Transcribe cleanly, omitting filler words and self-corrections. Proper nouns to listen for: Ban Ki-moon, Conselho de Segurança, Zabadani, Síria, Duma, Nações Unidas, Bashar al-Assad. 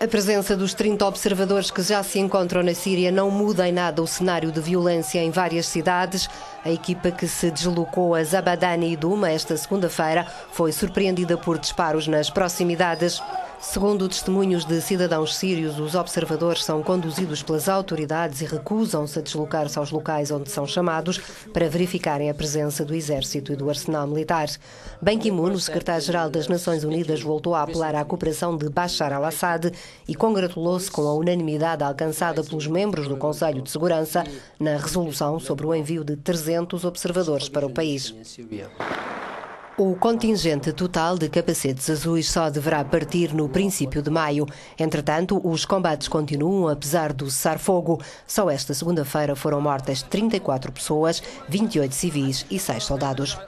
A presença dos 30 observadores que já se encontram na Síria não muda em nada o cenário de violência em várias cidades. A equipa que se deslocou a Zabadani e Duma esta segunda-feira foi surpreendida por disparos nas proximidades. Segundo testemunhos de cidadãos sírios, os observadores são conduzidos pelas autoridades e recusam-se a deslocar-se aos locais onde são chamados para verificarem a presença do exército e do arsenal militar. Ban Ki-moon, o secretário-geral das Nações Unidas, voltou a apelar à cooperação de Bashar al-Assad e congratulou-se com a unanimidade alcançada pelos membros do Conselho de Segurança na resolução sobre o envio de 300 observadores para o país. O contingente total de capacetes azuis só deverá partir no princípio de maio. Entretanto, os combates continuam, apesar do cessar-fogo. Só esta segunda-feira foram mortas 34 pessoas, 28 civis e 6 soldados.